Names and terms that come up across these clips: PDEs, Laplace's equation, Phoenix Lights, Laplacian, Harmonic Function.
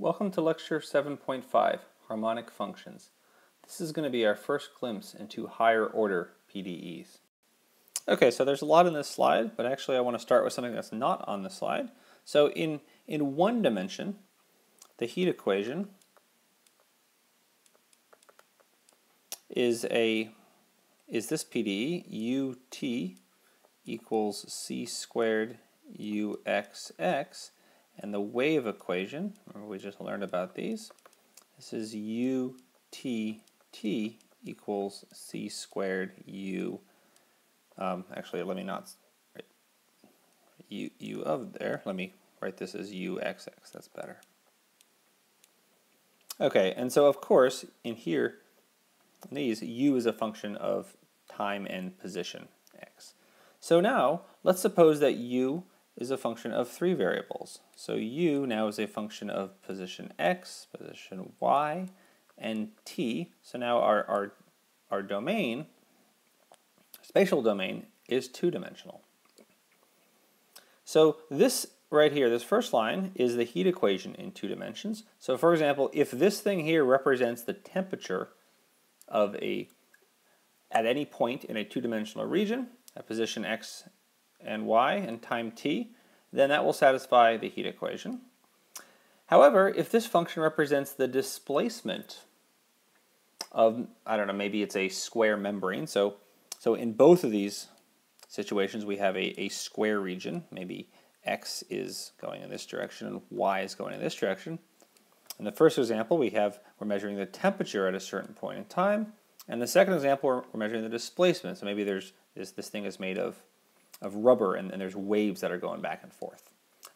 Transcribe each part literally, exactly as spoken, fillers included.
Welcome to lecture seven point five, Harmonic Functions. This is going to be our first glimpse into higher order P D Es. Okay, so there's a lot in this slide, but actually I want to start with something that's not on the slide. So in, in one dimension, the heat equation is, a, is this P D E, ut equals c squared uxx. And the wave equation, remember we just learned about these, this is u t t equals c squared u, um, actually let me not write u, u of there, let me write this as uxx, that's better. Okay, and so of course in here, in these, u is a function of time and position, x. So now, let's suppose that u is a function of three variables. So u now is a function of position x, position y, and t. So now our, our, our domain, spatial domain, is two-dimensional. So this right here, this first line, is the heat equation in two dimensions. So for example, if this thing here represents the temperature of a, at any point in a two-dimensional region, at position x and y and time t, then that will satisfy the heat equation. However, if this function represents the displacement of, I don't know, maybe it's a square membrane, so, so in both of these situations we have a, a square region, maybe x is going in this direction and y is going in this direction. In the first example we have, we're measuring the temperature at a certain point in time, and the second example we're, we're measuring the displacement, so maybe there's this, this thing is made of of rubber and, and there's waves that are going back and forth.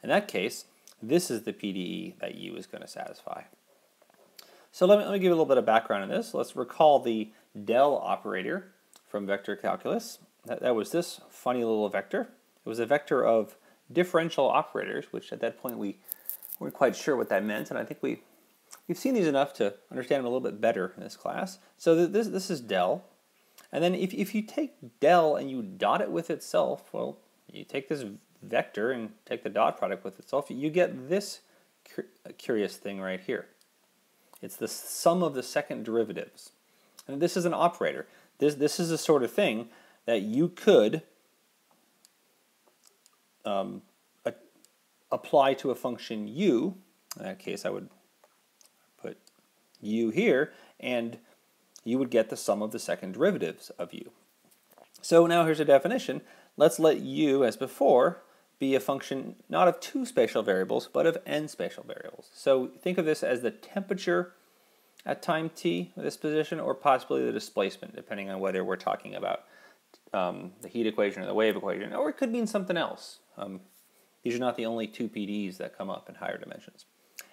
In that case, this is the P D E that u is going to satisfy. So let me, let me give you a little bit of background on this. Let's recall the del operator from vector calculus. That, that was this funny little vector. It was a vector of differential operators, which at that point we weren't quite sure what that meant, and I think we, we've seen these enough to understand them a little bit better in this class. So this, this is del. And then if, if you take del and you dot it with itself, well, you take this vector and take the dot product with itself, you get this cur curious thing right here. It's the sum of the second derivatives. And this is an operator. This, this is the sort of thing that you could um, a apply to a function u. In that case, I would put u here, and you would get the sum of the second derivatives of u. So now here's a definition. Let's let u, as before, be a function not of two spatial variables, but of n spatial variables. So think of this as the temperature at time t, this position, or possibly the displacement, depending on whether we're talking about um, the heat equation or the wave equation, or it could mean something else. Um, these are not the only two P D Es that come up in higher dimensions.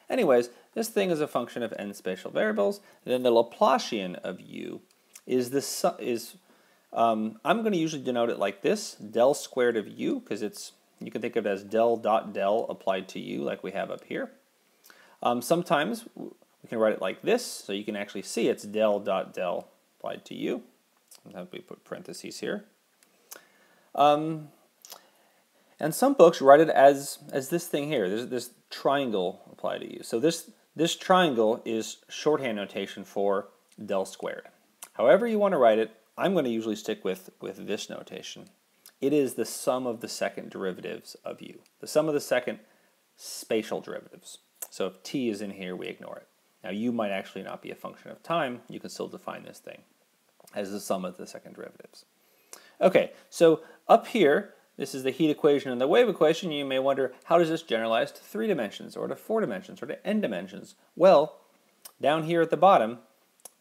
Anyways, this thing is a function of n spatial variables, and then the Laplacian of u is this, is, um, I'm going to usually denote it like this, del squared of u, because it's, you can think of it as del dot del applied to u like we have up here. Um, sometimes we can write it like this, so you can actually see it's del dot del applied to u. Sometimes we put parentheses here. Um, And some books write it as, as this thing here, this, this triangle applied to u. So this, this triangle is shorthand notation for del squared. However you want to write it, I'm going to usually stick with, with this notation. It is the sum of the second derivatives of u, the sum of the second spatial derivatives. So if t is in here, we ignore it. Now u might actually not be a function of time. You can still define this thing as the sum of the second derivatives. Okay, so up here, this is the heat equation and the wave equation. You may wonder, how does this generalize to three dimensions, or to four dimensions, or to n dimensions? Well, down here at the bottom,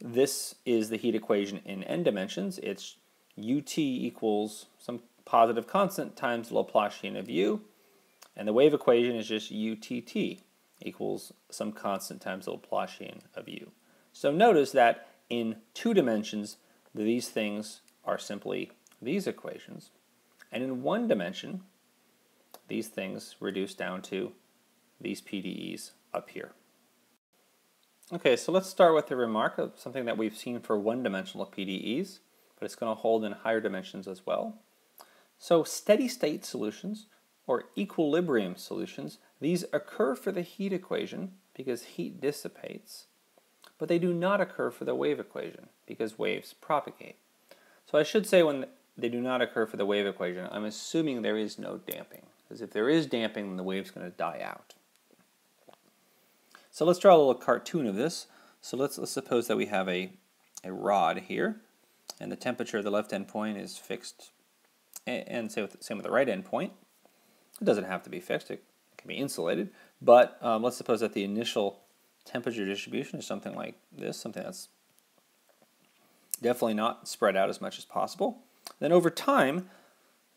this is the heat equation in n dimensions. It's ut equals some positive constant times the Laplacian of u, and the wave equation is just utt equals some constant times the Laplacian of u. So notice that in two dimensions, these things are simply these equations. And in one dimension, these things reduce down to these P D Es up here. Okay, so let's start with a remark of something that we've seen for one-dimensional P D Es, but it's going to hold in higher dimensions as well. So steady-state solutions, or equilibrium solutions, These occur for the heat equation because heat dissipates, but they do not occur for the wave equation because waves propagate. So I should say when they do not occur for the wave equation, I'm assuming there is no damping, because if there is damping, then the wave's going to die out. So let's draw a little cartoon of this. So let's, let's suppose that we have a, a rod here, and the temperature of the left end point is fixed, and, and same, with, same with the right end point. It doesn't have to be fixed, it can be insulated, but um, let's suppose that the initial temperature distribution is something like this, something that's definitely not spread out as much as possible. Then over time,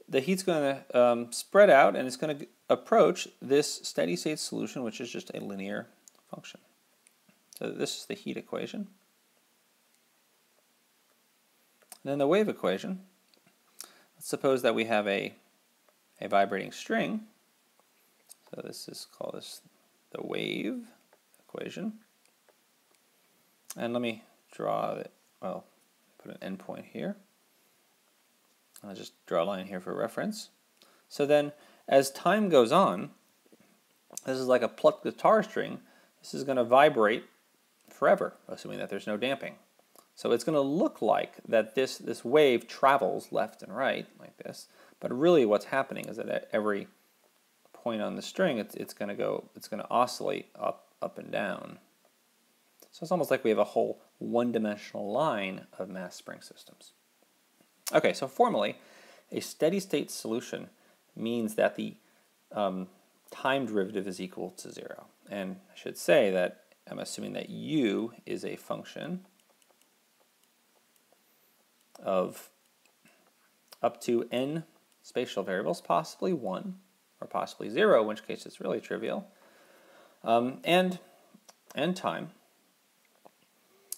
the heat's going to um, spread out, and it's going to approach this steady state solution, which is just a linear function. So this is the heat equation. And then the wave equation. Let's suppose that we have a, a vibrating string. So this is called this the wave equation. And let me draw it, well, put an end point here. I'll just draw a line here for reference. So then, as time goes on, this is like a plucked guitar string. This is going to vibrate forever, assuming that there's no damping. So it's going to look like that this, this wave travels left and right, like this. But really what's happening is that at every point on the string, it's, it's going to go, it's going to oscillate up, up and down. So it's almost like we have a whole one-dimensional line of mass spring systems. Okay, so formally, a steady state solution means that the um, time derivative is equal to zero. And I should say that I'm assuming that u is a function of up to n spatial variables, possibly one or possibly zero, in which case it's really trivial, um, and, and time.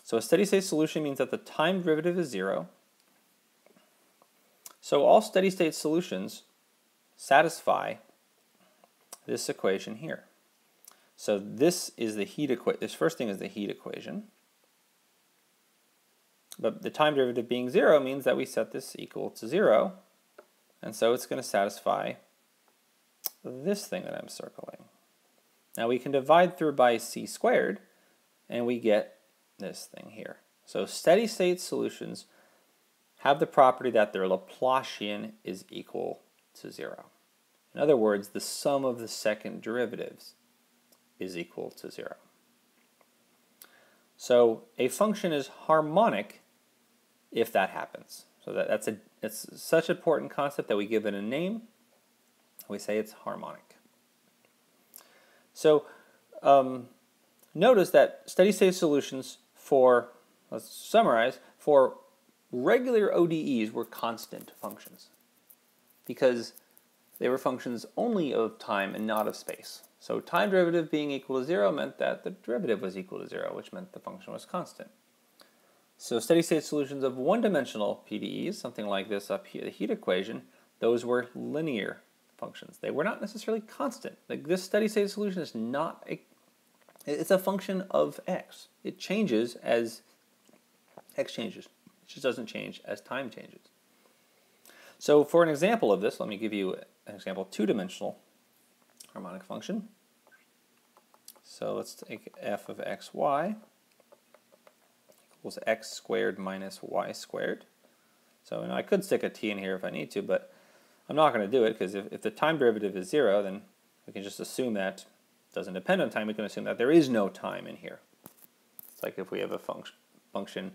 So a steady state solution means that the time derivative is zero. So all steady state solutions satisfy this equation here. So this is the heat equation. This first thing is the heat equation. But the time derivative being zero means that we set this equal to zero. And so it's going to satisfy this thing that I'm circling. Now we can divide through by c squared, and we get this thing here. So steady state solutions have the property that their Laplacian is equal to zero. In other words, the sum of the second derivatives is equal to zero. So a function is harmonic if that happens. So that, that's a it's such an important concept that we give it a name. We say it's harmonic. So um, notice that steady state solutions for, let's summarize, for regular O D Es were constant functions because they were functions only of time and not of space. So time derivative being equal to zero meant that the derivative was equal to zero, which meant the function was constant. So steady state solutions of one-dimensional P D Es, something like this up here, the heat equation, those were linear functions. They were not necessarily constant. Like this steady state solution is not a, it's a function of x. It changes as x changes. It just doesn't change as time changes. So for an example of this, let me give you an example, two-dimensional harmonic function. So let's take f of xy equals x squared minus y squared. So and I could stick a t in here if I need to, but I'm not going to do it, because if, if the time derivative is zero, then we can just assume that it doesn't depend on time. We can assume that there is no time in here. It's like if we have a func function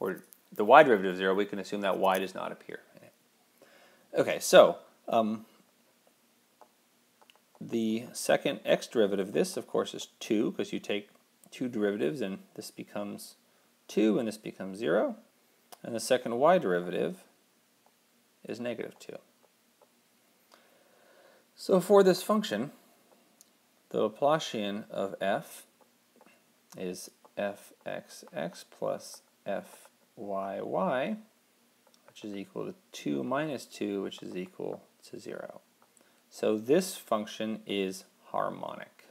or the y derivative of zero, we can assume that y does not appear in it. Okay, so um, the second x derivative of this, of course, is two, because you take two derivatives and this becomes two and this becomes zero. And the second y derivative is negative two. So for this function, the Laplacian of f is fxx plus f y y, which is equal to two minus two, which is equal to zero. So this function is harmonic,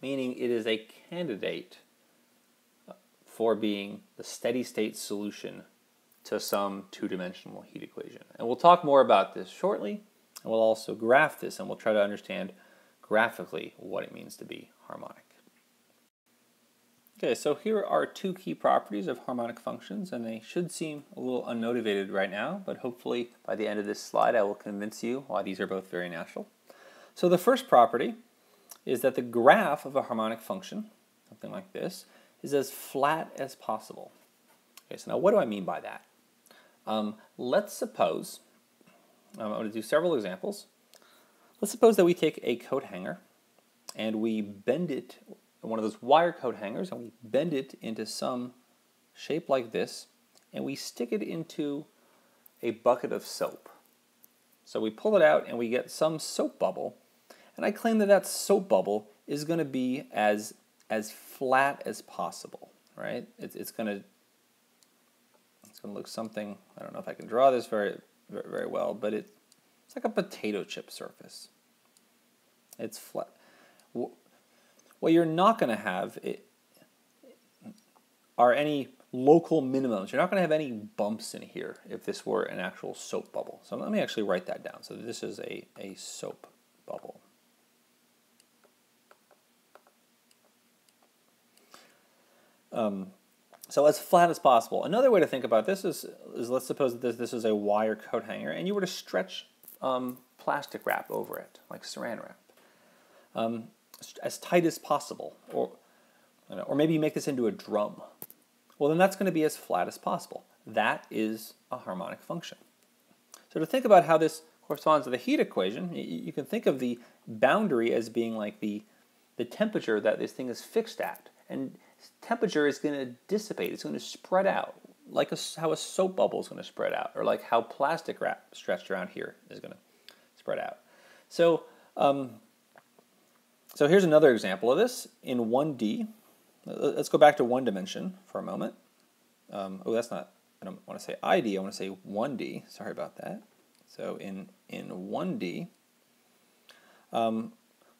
meaning it is a candidate for being the steady state solution to some two-dimensional heat equation. And we'll talk more about this shortly, And we'll also graph this, and we'll try to understand graphically what it means to be harmonic. Okay, so here are two key properties of harmonic functions, and they should seem a little unmotivated right now, but hopefully by the end of this slide I will convince you why these are both very natural. So the first property is that the graph of a harmonic function, something like this, is as flat as possible. Okay, so now what do I mean by that? Um, let's suppose, um, I'm going to do several examples. Let's suppose that we take a coat hanger and we bend it, one of those wire coat hangers, and we bend it into some shape like this, and we stick it into a bucket of soap. So we pull it out and we get some soap bubble, and I claim that that soap bubble is going to be as as flat as possible, right? It's, it's going to it's going to look something, I don't know if I can draw this very very well, but it, it's like a potato chip surface. It's flat. What you're not going to have it, are any local minimums. You're not going to have any bumps in here if this were an actual soap bubble. So let me actually write that down. So this is a, a soap bubble. Um, so as flat as possible. Another way to think about this is, is let's suppose that this, this is a wire coat hanger, and you were to stretch um, plastic wrap over it, like saran wrap. Um, as tight as possible, or, you know, or maybe you make this into a drum. Well, then that's going to be as flat as possible. That is a harmonic function. So to think about how this corresponds to the heat equation, you can think of the boundary as being like the, the temperature that this thing is fixed at. And temperature is going to dissipate. It's going to spread out, like a, how a soap bubble is going to spread out, or like how plastic wrap stretched around here is going to spread out. So, um, So here's another example of this in one D. Let's go back to one dimension for a moment. Um, oh, that's not, I don't want to say I D, I want to say one D. Sorry about that. So in, in one D, um,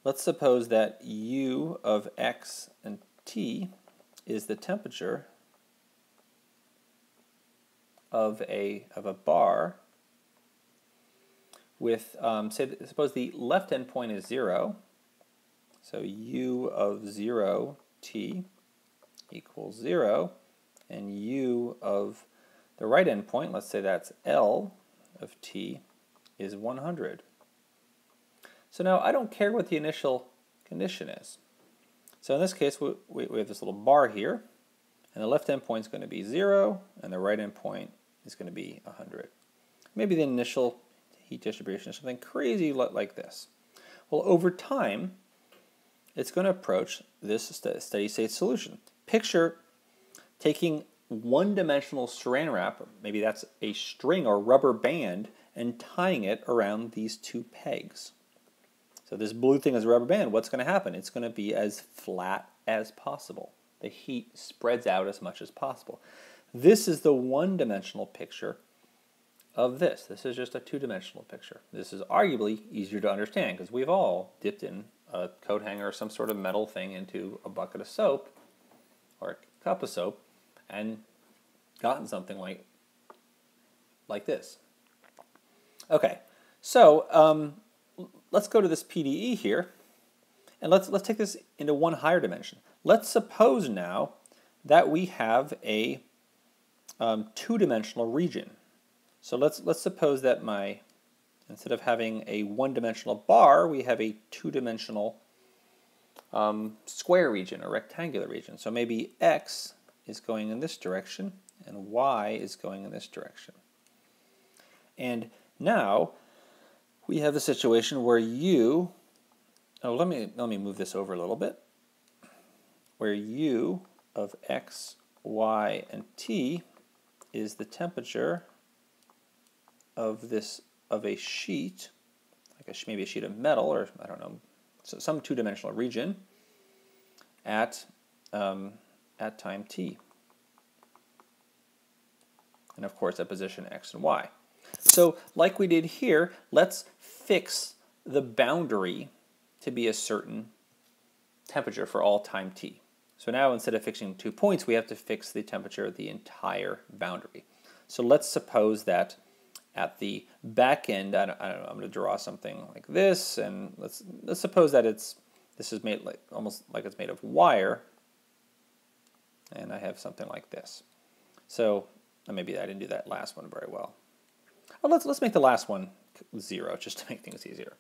let's suppose that U of X and T is the temperature of a, of a bar with, um, say, suppose the left end point is zero. So U of zero T equals zero, and U of the right end point, let's say that's L of T, is one hundred. So now I don't care what the initial condition is. So in this case, we, we, we have this little bar here, and the left end point is going to be zero, and the right end point is going to be one hundred. Maybe the initial heat distribution is something crazy like this. Well, over time, it's going to approach this steady-state solution. Picture taking one-dimensional saran wrap, maybe that's a string or rubber band, and tying it around these two pegs. So this blue thing is a rubber band. What's going to happen? It's going to be as flat as possible. The heat spreads out as much as possible. This is the one-dimensional picture of this. This is just a two-dimensional picture. This is arguably easier to understand because we've all dipped in a coat hanger or some sort of metal thing into a bucket of soap or a cup of soap and gotten something like like this. Okay, so um, let's go to this P D E here, and let's let's take this into one higher dimension. Let's suppose now that we have a um, two-dimensional region. So let's let's suppose that my Instead of having a one-dimensional bar, we have a two-dimensional um, square region or rectangular region. So maybe X is going in this direction and Y is going in this direction. And now we have the situation where U, oh, let me, let me move this over a little bit, where U of X, Y, and T is the temperature of this of a sheet, like a, maybe a sheet of metal, or I don't know, so some two-dimensional region at, um, at time t. And of course at position x and y. So like we did here, let's fix the boundary to be a certain temperature for all time t. So now instead of fixing two points, we have to fix the temperature of the entire boundary. So let's suppose that at the back end. I don't, I don't know, I'm going to draw something like this, and let's let's suppose that it's this is made like almost like it's made of wire, and I have something like this. So maybe I didn't do that last one very well. Well, let's let's make the last one zero just to make things easier.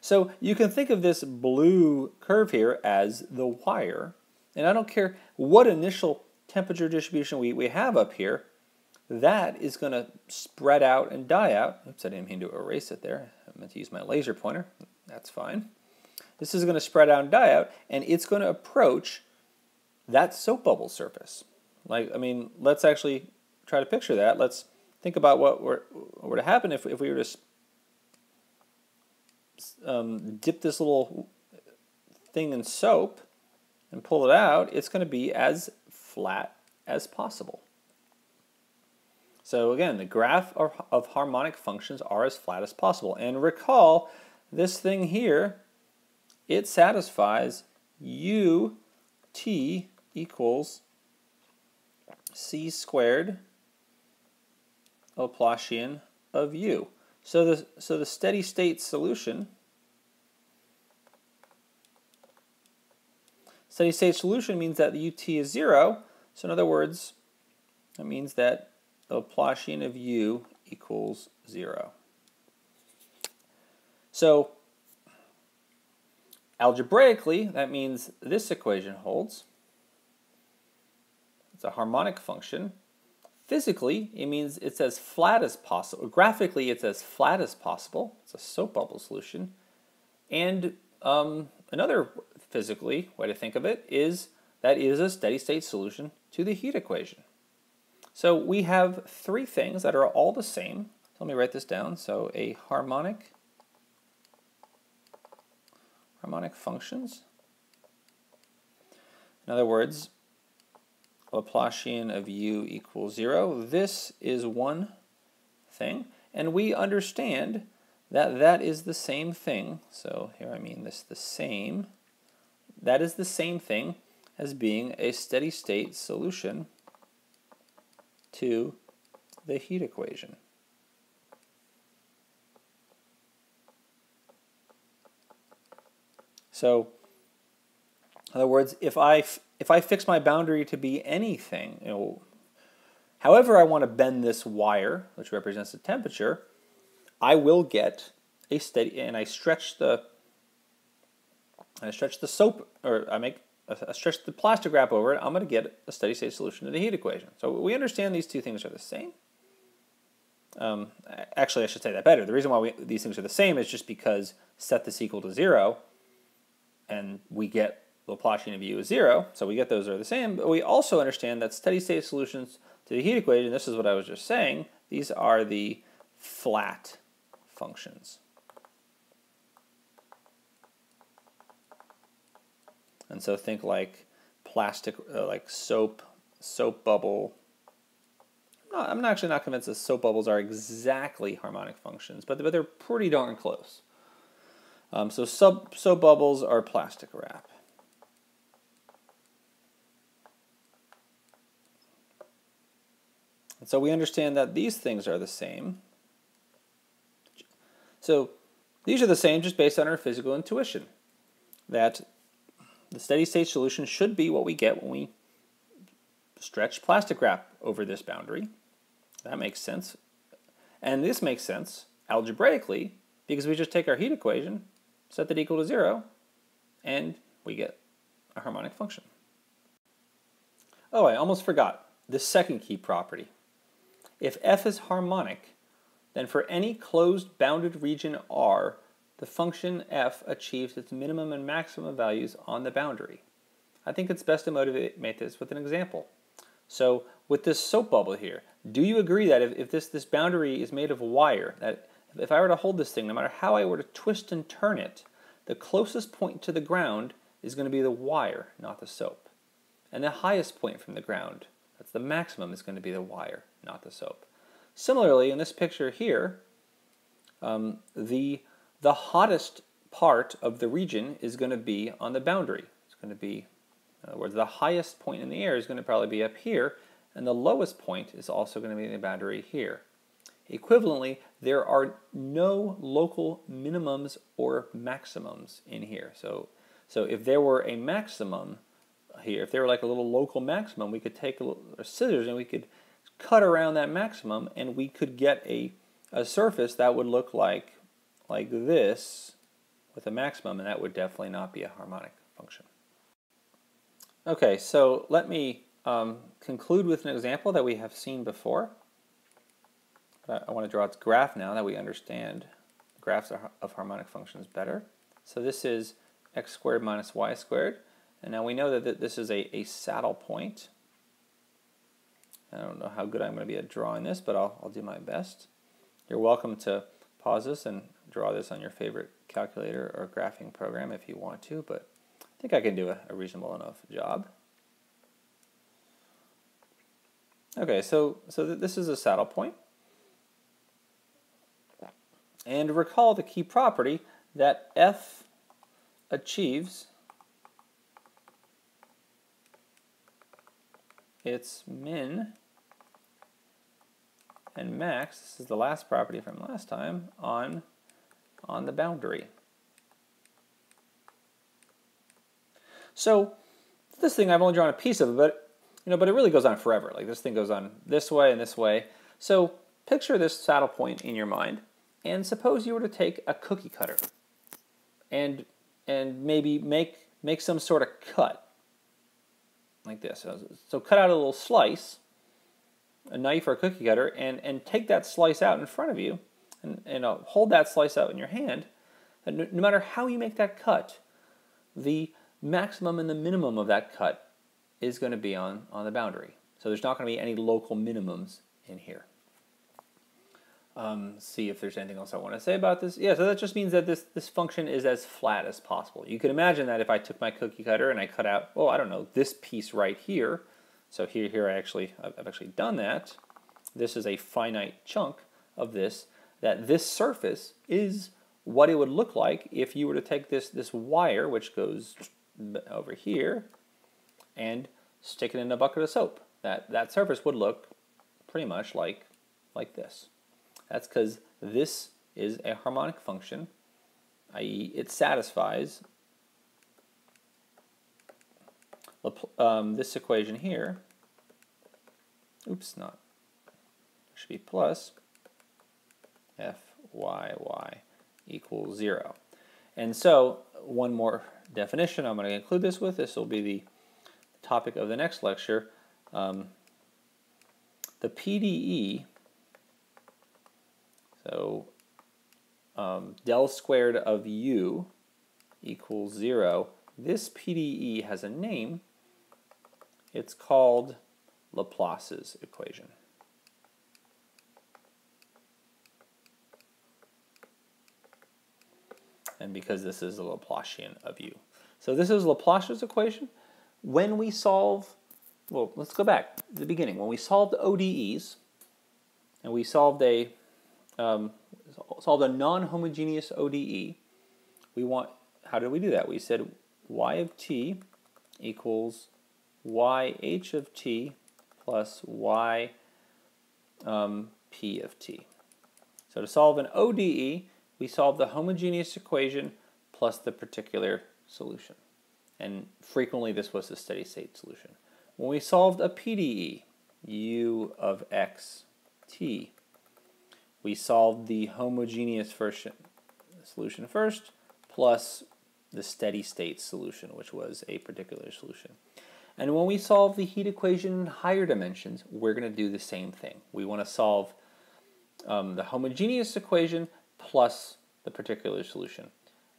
So you can think of this blue curve here as the wire, and I don't care what initial temperature distribution we, we have up here, that is going to spread out and die out. Oops, I didn't mean to erase it there. I meant to use my laser pointer. That's fine. This is going to spread out and die out, and it's going to approach that soap bubble surface. Like, I mean, let's actually try to picture that. Let's think about what were, what would happen if, if we were to um, dip this little thing in soap and pull it out. It's going to be as flat as possible. So again, the graph of harmonic functions are as flat as possible. And recall, this thing here, it satisfies u t equals c squared Laplacian of u. So the, so the steady state solution, steady state solution means that the ut is zero. So in other words, that means that the Laplacian of u equals zero. So algebraically, that means this equation holds. It's a harmonic function. Physically, it means it's as flat as possible. Graphically, it's as flat as possible. It's a soap bubble solution. And um, another physically way to think of it is that it is a steady state solution to the heat equation. So we have three things that are all the same. So let me write this down. So a harmonic, harmonic functions. In other words, Laplacian of u equals zero. This is one thing, and we understand that that is the same thing. So here I mean this the same. That is the same thing as being a steady state solution to the heat equation. So, in other words, if I f if I fix my boundary to be anything, you know, however I want to bend this wire, which represents the temperature, I will get a steady. And I stretch the, I stretch the soap, or I make. I stretch the plastic wrap over it, I'm going to get a steady state solution to the heat equation. So we understand these two things are the same. Um, actually, I should say that better. The reason why we, these things are the same is just because set this equal to zero, and we get Laplacian of u is zero, so we get those are the same, but we also understand that steady state solutions to the heat equation, this is what I was just saying, these are the flat functions. And so think like plastic, uh, like soap, soap bubble. No, I'm actually not convinced that soap bubbles are exactly harmonic functions, but, but they're pretty darn close. Um, so sub, soap bubbles are plastic wrap. And so we understand that these things are the same. So these are the same just based on our physical intuition, that the steady state solution should be what we get when we stretch plastic wrap over this boundary. That makes sense. And this makes sense algebraically because we just take our heat equation, set that equal to zero, and we get a harmonic function. Oh, I almost forgot the second key property. If f is harmonic, then for any closed bounded region R, the function f achieves its minimum and maximum values on the boundary. I think it's best to motivate this with an example. So with this soap bubble here, do you agree that if, if this, this boundary is made of wire, that if I were to hold this thing, no matter how I were to twist and turn it, the closest point to the ground is going to be the wire, not the soap. And the highest point from the ground, that's the maximum, is going to be the wire, not the soap. Similarly, in this picture here, um, the The hottest part of the region is going to be on the boundary. It's going to be, in other words, the highest point in the air is going to probably be up here, and the lowest point is also going to be in the boundary here. Equivalently, there are no local minimums or maximums in here. So, so if there were a maximum here, if there were like a little local maximum, we could take a little scissors and we could cut around that maximum, and we could get a, a surface that would look like, like this with a maximum, and that would definitely not be a harmonic function. Okay, so let me um, conclude with an example that we have seen before. I want to draw its graph now that we understand graphs of harmonic functions better. So this is x squared minus y squared, and now we know that this is a, a saddle point. I don't know how good I'm going to be at drawing this, but I'll, I'll do my best. You're welcome to pause this and draw this on your favorite calculator or graphing program if you want to, but I think I can do a, a reasonable enough job. Okay, so, so th this is a saddle point. And recall the key property that f achieves its min and max, this is the last property from last time, on, on the boundary. So this thing, I've only drawn a piece of it, but, you know, but it really goes on forever. Like this thing goes on this way and this way. So picture this saddle point in your mind. And suppose you were to take a cookie cutter and and maybe make make some sort of cut like this. So, so cut out a little slice, a knife or a cookie cutter, and, and take that slice out in front of you and, and uh, hold that slice out in your hand. And no, no matter how you make that cut, the maximum and the minimum of that cut is going to be on, on the boundary. So there's not going to be any local minimums in here. Um, see if there's anything else I want to say about this. Yeah, so that just means that this, this function is as flat as possible. You can imagine that if I took my cookie cutter and I cut out, oh, I don't know, this piece right here. So here, here I actually, I've actually done that. This is a finite chunk of this, that this surface is what it would look like if you were to take this, this wire, which goes over here, and stick it in a bucket of soap. That, that surface would look pretty much like, like this. That's because this is a harmonic function, that is it satisfies um, this equation here. Oops, not. It should be plus f y y equals zero. And so one more definition I'm going to include this with. This will be the topic of the next lecture. Um, the P D E... So um, del squared of u equals zero. This P D E has a name. It's called Laplace's equation. And because this is a Laplacian of u. So this is Laplace's equation. When we solve, well, let's go back to the beginning. When we solved O D Es, and we solved a Um, solved a non-homogeneous O D E, we want, how did we do that? We said y of t equals yh of t plus y um, p of t. So to solve an O D E, we solve the homogeneous equation plus the particular solution. And frequently this was the steady state solution. When we solved a P D E, u of x t, we solved the homogeneous version, solution first, plus the steady state solution, which was a particular solution. And when we solve the heat equation in higher dimensions, we're going to do the same thing. We want to solve um, the homogeneous equation plus the particular solution.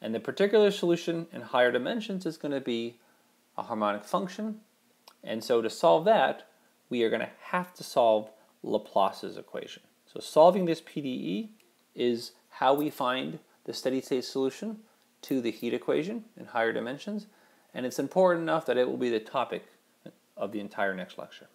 And the particular solution in higher dimensions is going to be a harmonic function. And so to solve that, we are going to have to solve Laplace's equation. So solving this P D E is how we find the steady state solution to the heat equation in higher dimensions, and it's important enough that it will be the topic of the entire next lecture.